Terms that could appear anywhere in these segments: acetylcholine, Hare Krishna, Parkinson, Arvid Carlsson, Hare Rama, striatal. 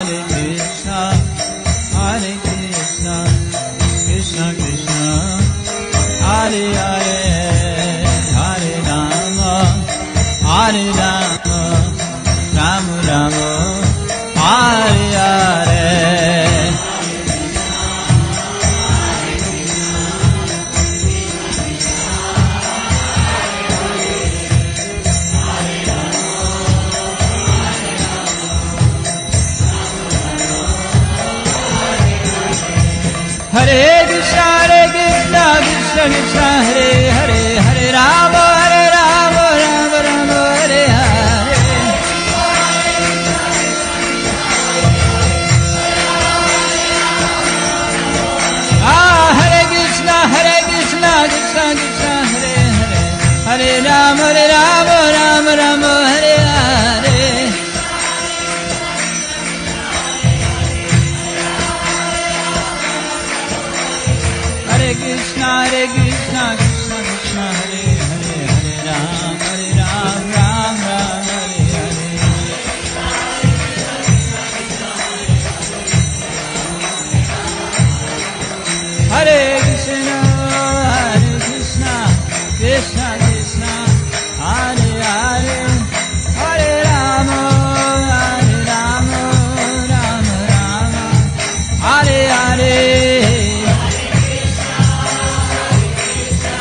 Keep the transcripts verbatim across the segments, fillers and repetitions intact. Hare Krishna, Hare Krishna, Krishna Krishna, Hare Hare, Hare Rama, Hare Rama, Rama Rama, Hare Hare. Ah, Hare Krishna, Hare Krishna, Krishna Krishna, Hare Hare, Hare Rama, Hare Rama, Rama Rama, Hare Hare. Hare Krishna, Hare Krishna, Krishna Krishna, Hare Hare, Hare Rama, Hare Rama, Rama Rama, Hare Hare. Hare Krishna, Hare Krishna, Krishna Krishna, Hare Hare, Hare Rama, Hare Rama, Rama Rama, Hare Hare.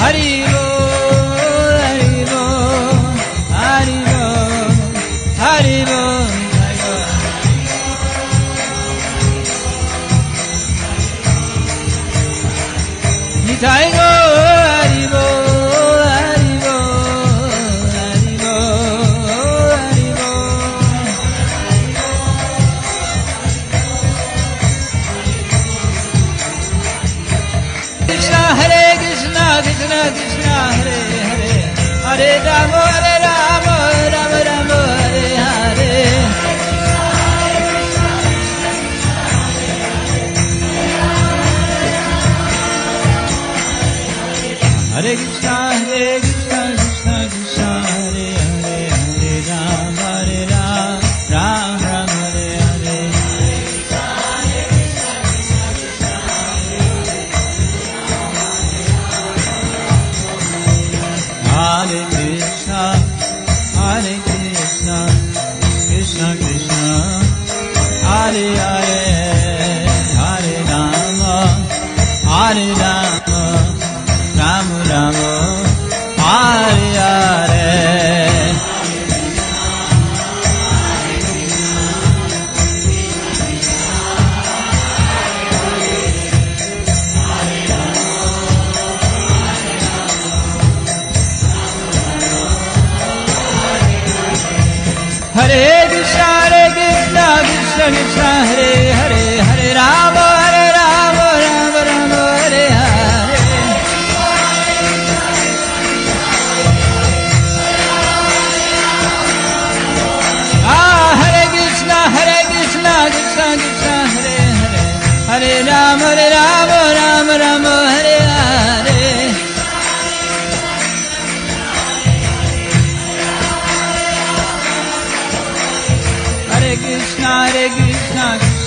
Hari Bo, Hari Bo, Hari Bo, Hari Bo, Nitai Go, Hari Bo, Hari Bo, Hari Bo, Hari Bo, Krishna Hare. Krishna Krishna Hare Hare, Hare Rama Hare Rama Rama Rama Hare Hare. Hare Krishna Hare Krishna Krishna Krishna Hare Hare, Hare Rama Hare Rama Rama Rama Hare Hare. Hare Krishna, Hare Krishna, Krishna Krishna, Hare Hare, Hare Rama, Hare Rama, Rama Rama, Hare Hare. Hare Krishna, Hare Krishna, Krishna Krishna, Hare Hare, Hare Rama, Hare Rama, Rama Rama, Hare Hare. Ah, Hare Krishna, Hare Krishna, Krishna Krishna, Hare Hare, Hare Rama, Hare Rama, Rama Rama, Hare Hare. Hare Krishna, Hare Krishna.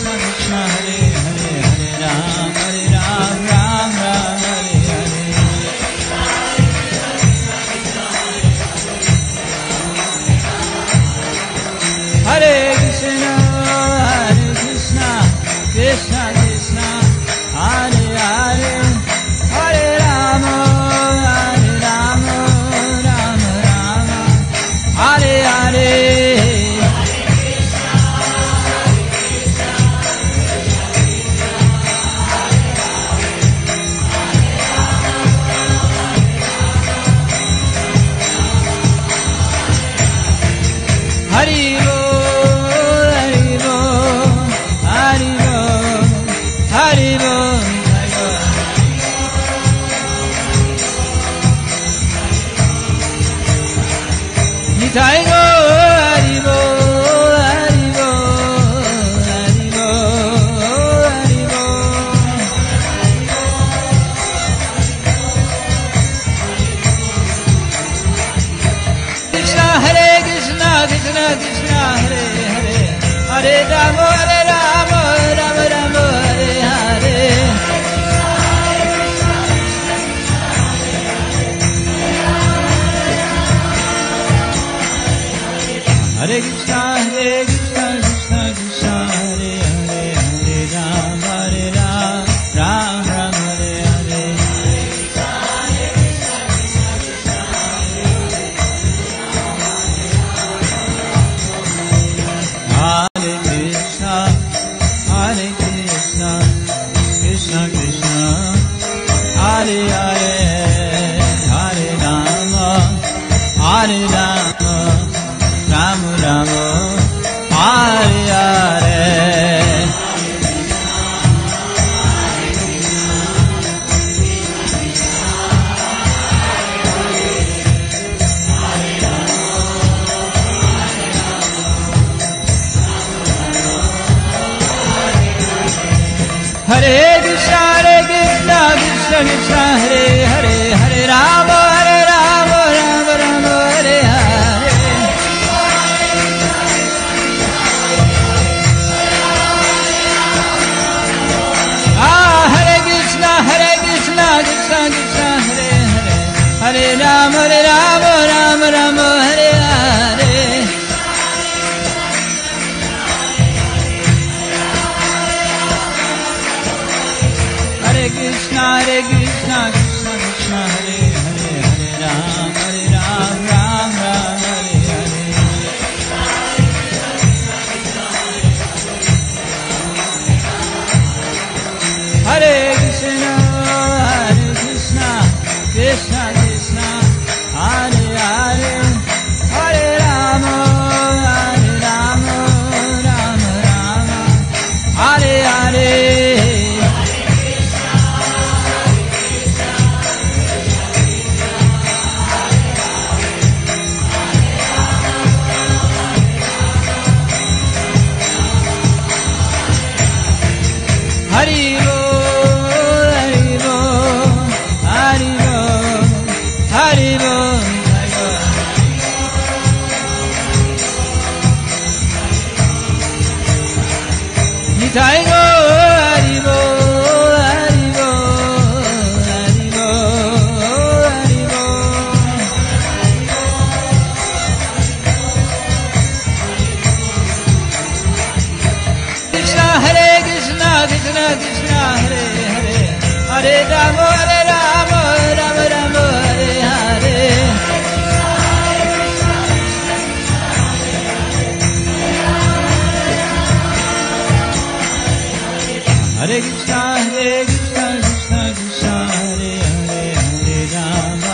Krishna Krishna Hare Hare Hare Rama Hare Rama Rama Rama Hare Hare Hare Krishna Hare Krishna Krishna Krishna Hare Hare Hare Rama Hare Rama Rama Rama Hare Hare Hare Krishna Hare Krishna Krishna Krishna Hare Hare Hare Krishna Hare Krishna Krishna Krishna Hare Hare Hare Rama Hare Rama Ram Ram Hare Hare Hare Krishna Hare Krishna Krishna Krishna Hare Hare Hare Rama Hare Rama Rama Rama Hare Hare Ah Hare Krishna Hare Krishna Krishna Krishna Hare Hare Hare Rama Hare Rama Rama Rama Hare Hare Hare Krishna, Hare Krishna, Krishna Krishna, Hare Hare, Hare Ram, Hare Ram, Ram Ram, Hare Hare. Hare Krishna, Hare Krishna, Krishna Krishna, Hare Hare, Hare Rama, Hare Rama, Rama Rama, Hare Hare. Hare Hare Hare Hare Krishna Hare Krishna Krishna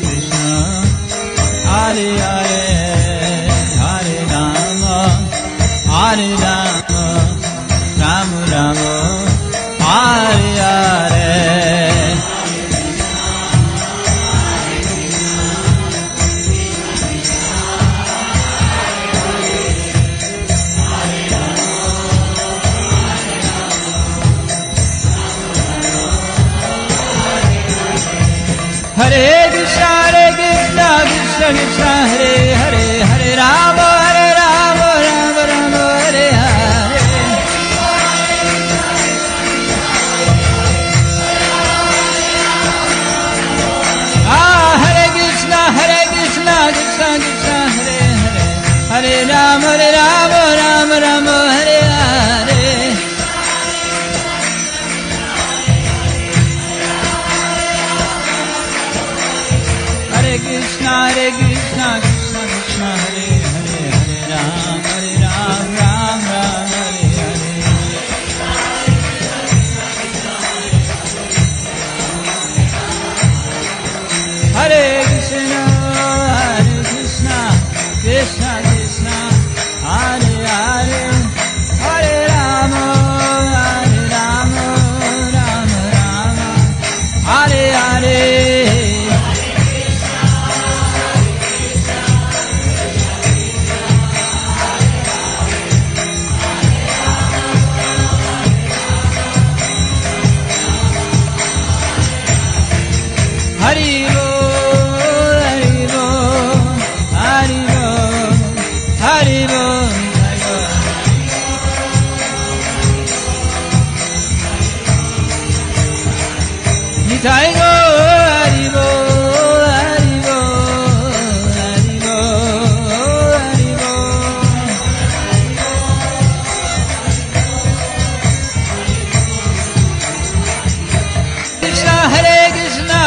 Krishna Hare Hare Hare Rama Hare Rama Rama Rama Hare Hare Hare Krishna, Hare Krishna, Krishna Krishna, Hare Hare, Hare Rama, Hare Rama, Rama Rama, Hare Hare. Hare Krishna, Hare Krishna, Krishna Krishna, Hare Rama, Hare Rama, Hare Rama, Hare Rama. Hare Krishna, Hare Krishna, Krishna Krishna, Hare Hare, Hare Rama, Hare Rama. Ram Ram Hare Hare Hare Krishna Hare Krishna Krishna Krishna Hare Hare Hare Rama Hare Rama Rama Rama Hare Hare Krishna Krishna Hare Hare Hare Ram Hare Ram Ram Ram Hare Hare Hare Krishna Hare Krishna Krishna Krishna Hare Hare Hare Ram Hare Ram Ram Ram Hare Hare Hare Krishna Krishna Krishna Hare Hare Hare Rama Hare Rama Rama Rama Hare Hare Hare Krishna Hare Krishna Hare Krishna, Hare Krishna,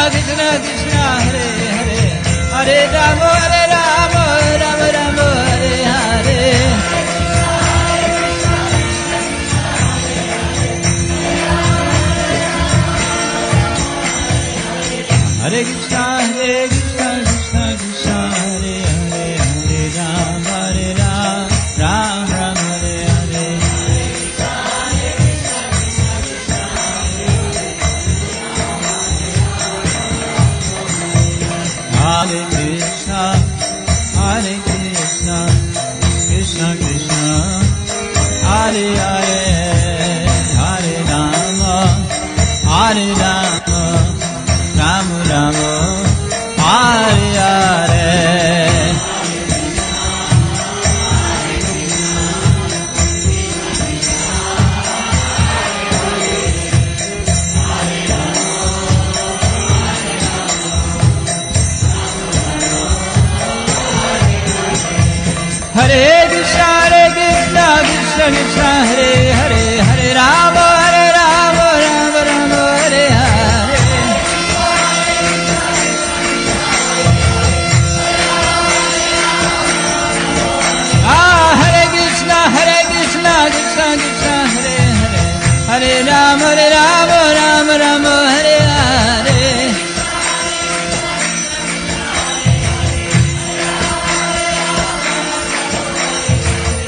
Krishna Krishna, Hare Hare, Hare Rama, Hare Rama, Rama Rama, Hare Hare. Hare Krishna, Hare Krishna, Krishna Krishna, Hare Hare, Hare Rama, Hare Rama, Rama Rama, Hare Hare.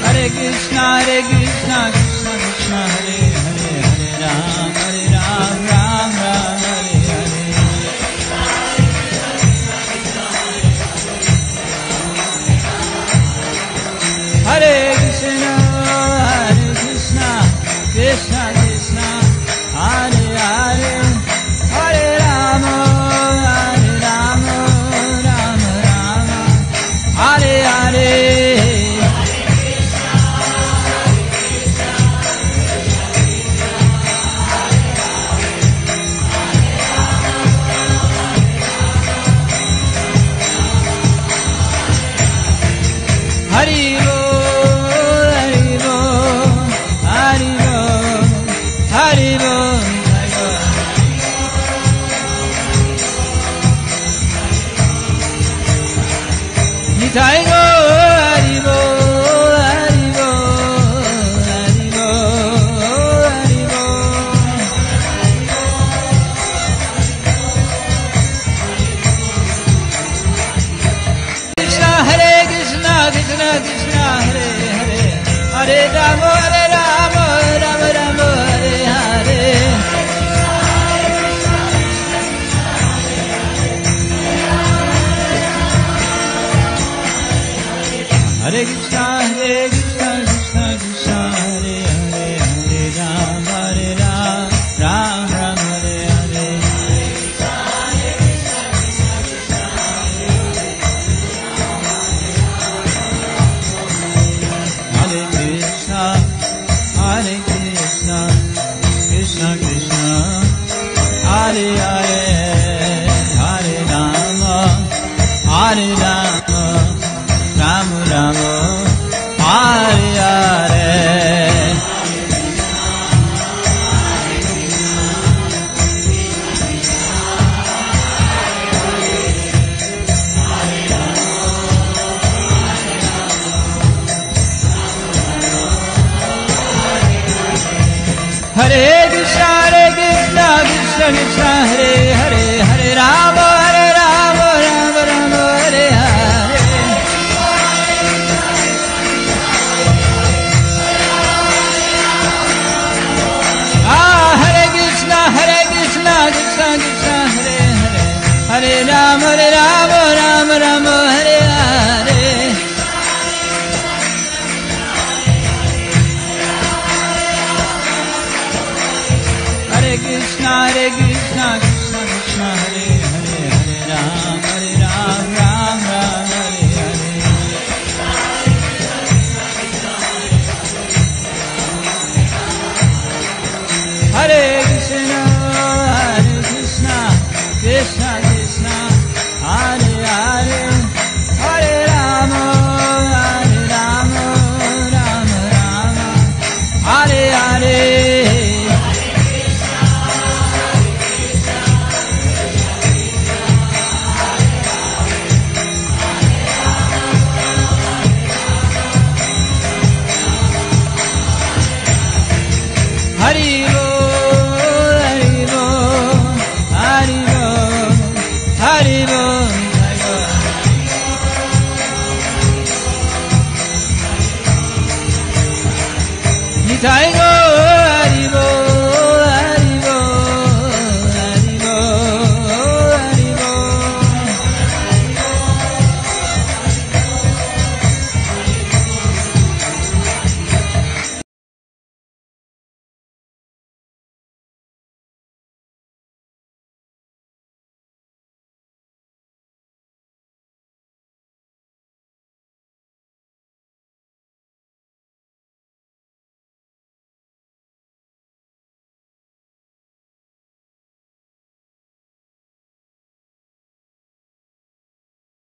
Hare Krishna, Hare Krishna, Krishna Krishna, Hare Hare, Hare Rama, Hare Rama. Hare Krishna, Hare Krishna, Krishna Krishna, Hare Hare, Hare Rama, Hare Rama, Rama Rama, Hare Hare. Ah, Hare Krishna, Hare Krishna, Krishna Krishna, Hare Hare, Hare Rama, Hare Rama, Rama Rama, Hare Hare. Krishna, Hare Krishna, Krishna Krishna, Hare Hare, Hare Rama, Hare Rama, Rama Rama, Hare Hare. Hare Krishna, Hare Krishna, Krishna Krishna, Hare Hare, Hare Rama, Hare Rama, Rama Rama, Hare Hare. Hare Krishna, Hare Krishna, Krishna Krishna, Hare Hare, Hare Rama, Hare Rama, Rama Rama, Hare Hare. Hare Krishna, Hare Krishna, Krishna Krishna, Hare Krishna, Krishna Krishna, Hare Hare, Hare Rama, Hare Rama. Hare Krishna, Hare Krishna, Krishna Krishna, Hare Hare, Hare Rama, Hare Rama, Rama Rama, Hare Hare. Ah, Hare Krishna, Hare Krishna, Krishna Krishna, Hare Hare, Hare Rama, Hare Rama, Rama Rama, Hare Hare. Hare Krishna, Hare Krishna, Krishna Krishna, Hare